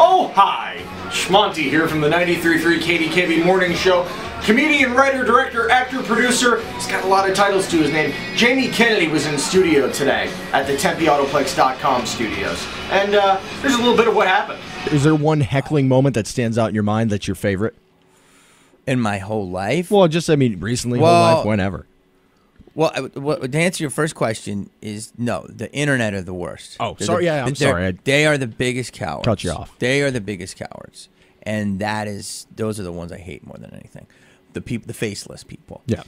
Oh, hi! Shmonty here from the 93.3 KDKB Morning Show. Comedian, writer, director, actor, producer. He's got a lot of titles to his name. Jamie Kennedy was in studio today at the Tempeautoplex.com studios. And there's a little bit of what happened. Is there one heckling moment that stands out in your mind that's your favorite? In my whole life? Well, just, I mean, recently, whole life, whenever. Well, to answer your first question is no. The internet are the worst. Oh, sorry. Yeah, I'm sorry. They are the biggest cowards. Cut you off. They are the biggest cowards, and those are the ones I hate more than anything. The people, the faceless people. Yeah.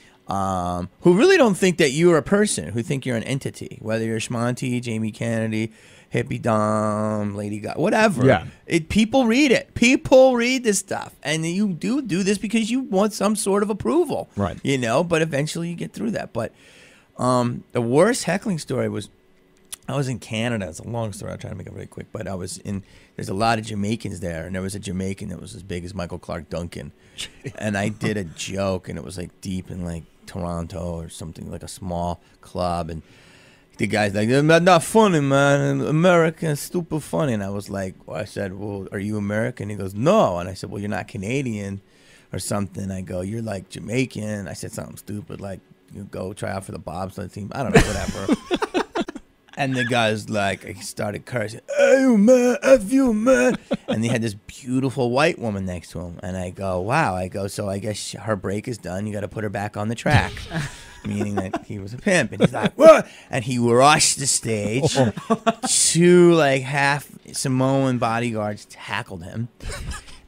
Who really don't think that you are a person. Who think you're an entity. Whether you're Shmonty, Jamie Kennedy, Hippie Dom, Lady God, whatever. Yeah. People read it. People read this stuff, and you do this because you want some sort of approval, right? You know, but eventually you get through that. But the worst heckling story was I was in Canada. It's a long story. I'll try to make it really quick. But I was in. There's a lot of Jamaicans there, and there was a Jamaican that was as big as Michael Clark Duncan, and I did a joke, and it was like deep in like Toronto or something, like a small club, and the guy's like, not funny, man. American, stupid funny. And I was like, well, I said, well, are you American? He goes, no. And I said, well, you're not Canadian or something. I go, you're like Jamaican. I said something stupid, like, you go try out for the bobsled team. I don't know, whatever. And the guy's like, he started cursing, oh, man, F you, man. And he had this beautiful white woman next to him. And I go, wow. I go, so I guess her break is done. You got to put her back on the track. Meaning that he was a pimp, and he's like, whoa! And he rushed the stage. Two like half Samoan bodyguards tackled him,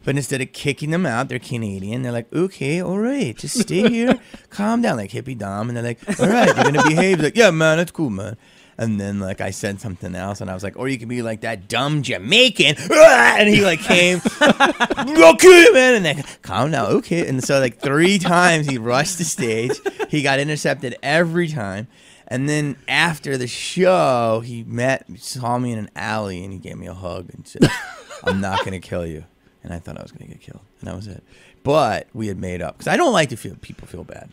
but instead of kicking them out, they're Canadian. They're like, okay, all right, just stay here, calm down, like Hippie Dom. And they're like, all right, you're gonna behave. Like, yeah, man, that's cool, man. And then like I said something else, and I was like, or you could be like that dumb Jamaican. And he like came, okay, man, and then calm down, okay. And so like 3 times he rushed the stage. He got intercepted every time. And then after the show, he saw me in an alley, and he gave me a hug and said, I'm not going to kill you. And I thought I was going to get killed. And that was it. But we had made up. Because I don't like to feel people feel bad.